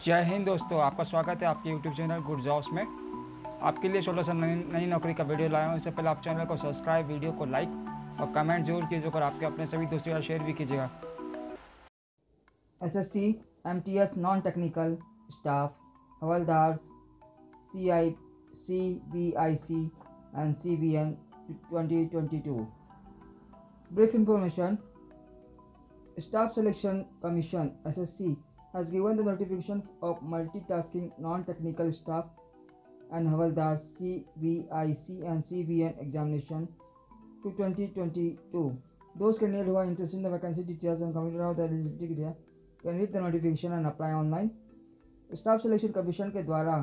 जय हिंद दोस्तों, आपका स्वागत है आपके YouTube चैनल गुड जॉब्स में। आपके लिए 1600 नई नौकरी का वीडियो लाया हूँ। इससे पहले आप चैनल को सब्सक्राइब, वीडियो को लाइक और कमेंट जरूर कीजिएगा और आपके अपने सभी दोस्तों का शेयर भी कीजिएगा। SSC, MTS non technical staff, havildar, CBIC and CBN 2022। Brief information. Staff Selection Commission SSC has given the notification of multitasking non-technical staff and Havaldar CBIC and CBN examination to 2022. Those candidates who are interested in the vacancy details and computer of the eligibility criteria can read the notification and apply online. Staff Selection Commission के द्वारा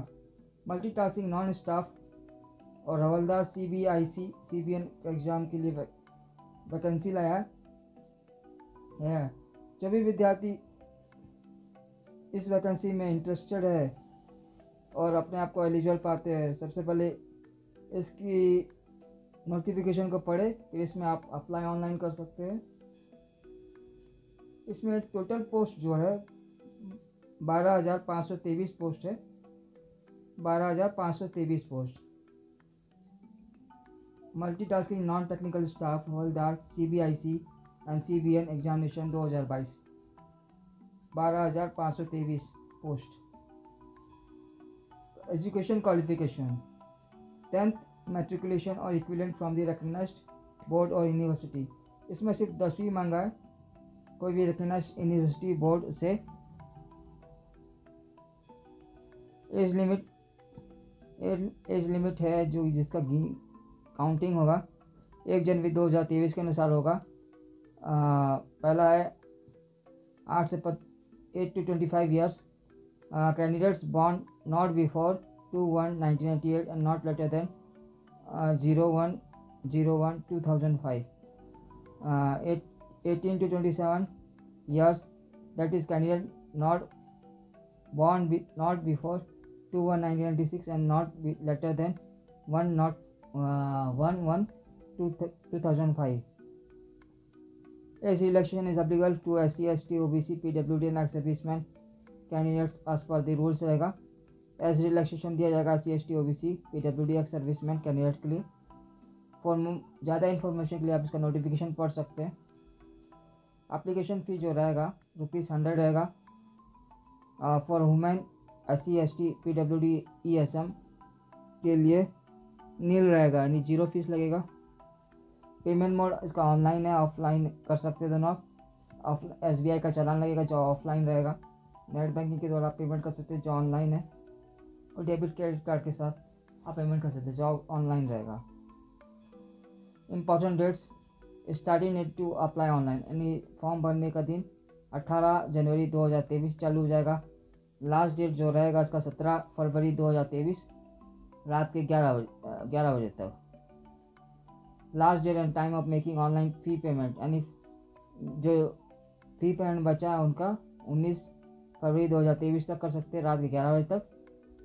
multitasking non-staff और हवलदार CBIC CBN exam के लिए vacancy लाया है। जो भी विद्यार्थी इस वैकेंसी में इंटरेस्टेड है और अपने आप को एलिजिबल पाते हैं, सबसे पहले इसकी नोटिफिकेशन को पढ़े, फिर इसमें आप अप्लाई ऑनलाइन कर सकते हैं। इसमें टोटल पोस्ट जो है 12,523 पोस्ट है, 12,523 post. Multitasking non technical staff, havildar, CBIC and CBN examination 2022, 12,523 post. Education qualification 10th matriculation और equivalent from the recognised board और यूनिवर्सिटी। इसमें सिर्फ 10वीं मांगा है, कोई भी रिकग्नाइज्ड यूनिवर्सिटी बोर्ड से। एज लिमिट है जो जिसका काउंटिंग होगा 1 जनवरी 2023 के अनुसार होगा। पहला है 8 to 25 years. Candidates born not before 2/1/1998 and not later than 01/01/2005. 18 to 27 years, that is candidate not born not before 2/1/1996 and not later than 1/2005. This election is applicable to SC, ST, OBC, PWD and ex-servicemen candidates as per the rules रहेगा। Age relaxation दिया जाएगा SC, ST, OBC, PWD, EX serviceman candidate के लिए। ज़्यादा information के लिए आप इसका नोटिफिकेशन पढ़ सकते हैं। एप्लीकेशन फ़ी जो रहेगा ₹100 रहेगा। For women SC, ST, PWD, ESM के लिए नील रहेगा, यानी 0 फीस लगेगा। पेमेंट मोड इसका ऑनलाइन है, ऑफलाइन कर सकते हैं दोनों आप। SBI का चालान लगेगा जो ऑफलाइन रहेगा। नेट बैंकिंग के द्वारा आप पेमेंट कर सकते हैं जो ऑनलाइन है, और डेबिट क्रेडिट कार्ड के साथ आप पेमेंट कर सकते हैं जो ऑनलाइन रहेगा। Important dates, starting date to apply online, यानी फॉर्म भरने का दिन 18 जनवरी 2023 चालू हो जाएगा। लास्ट डेट जो रहेगा इसका 17 फरवरी 2023 रात के 11 बजे तक। Last date and time of making online fee payment, यानी जो फ़ी पेमेंट बचा है उनका 19 फरवरी 2023 तक कर सकते हैं, रात के 11 बजे तक।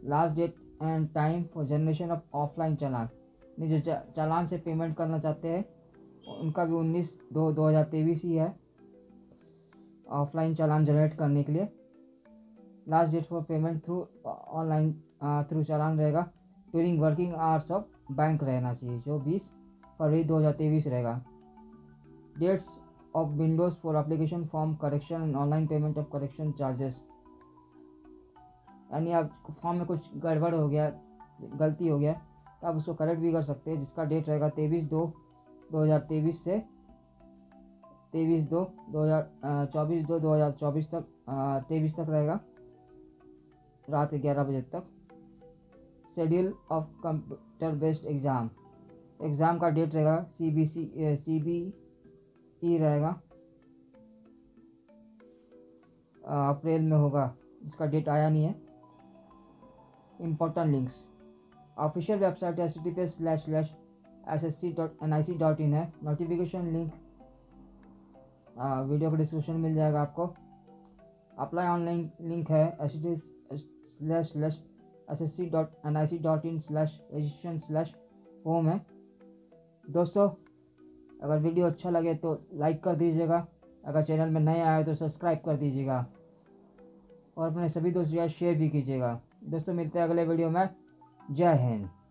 Last date and time for generation of offline challan, यानी जो चालान से पेमेंट करना चाहते हैं उनका भी 19/2/2023 ही है ऑफलाइन चालान जनरेट करने के लिए। Last date for payment through online through challan रहेगा during working hours of bank रहना चाहिए, जो 20 फरवरी 2023 रहेगा। Dates of windows for application form correction and online payment of correction charges, यानी आप फॉर्म में कुछ गड़बड़ हो गया, गलती हो गया तो आप उसको करेक्ट भी कर सकते हैं, जिसका डेट रहेगा 23/2/2023 से 23/2/2024 तक 23 तक रहेगा, रात के 11 बजे तक। Schedule of computer based exam, exam का डेट रहेगा CBE रहेगा, अप्रैल में होगा, इसका डेट आया नहीं है। Important links, official website https://ssc.nic.in है। नोटिफिकेशन लिंक वीडियो के डिस्क्रिप्शन मिल जाएगा आपको। अप्लाई ऑनलाइन लिंक है https://ssc.nic.in/registration/home है। दोस्तों, अगर वीडियो अच्छा लगे तो लाइक कर दीजिएगा, अगर चैनल में नए आए तो सब्सक्राइब कर दीजिएगा। और अपने सभी दोस्तों के साथ शेयर भी कीजिएगा। दोस्तों मिलते हैं अगले वीडियो में। जय हिंद।